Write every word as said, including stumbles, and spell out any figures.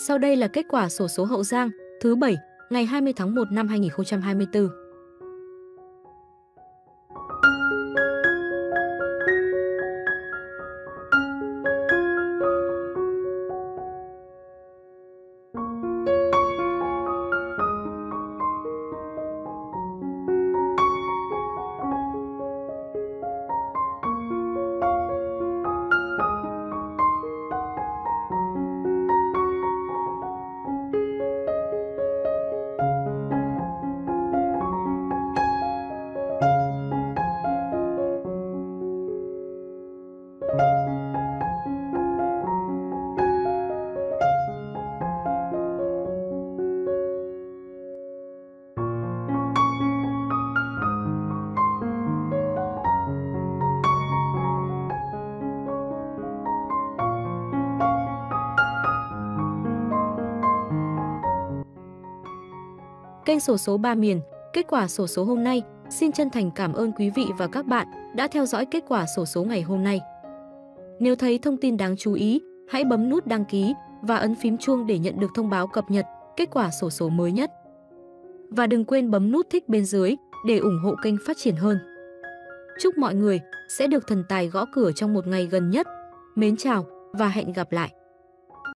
Sau đây là kết quả xổ số Hậu Giang thứ bảy ngày hai mươi tháng một năm hai nghìn không trăm hai mươi tư. Kênh xổ số ba miền, kết quả xổ số hôm nay, xin chân thành cảm ơn quý vị và các bạn đã theo dõi kết quả xổ số ngày hôm nay. Nếu thấy thông tin đáng chú ý, hãy bấm nút đăng ký và ấn phím chuông để nhận được thông báo cập nhật kết quả xổ số mới nhất. Và đừng quên bấm nút thích bên dưới để ủng hộ kênh phát triển hơn. Chúc mọi người sẽ được thần tài gõ cửa trong một ngày gần nhất. Mến chào và hẹn gặp lại!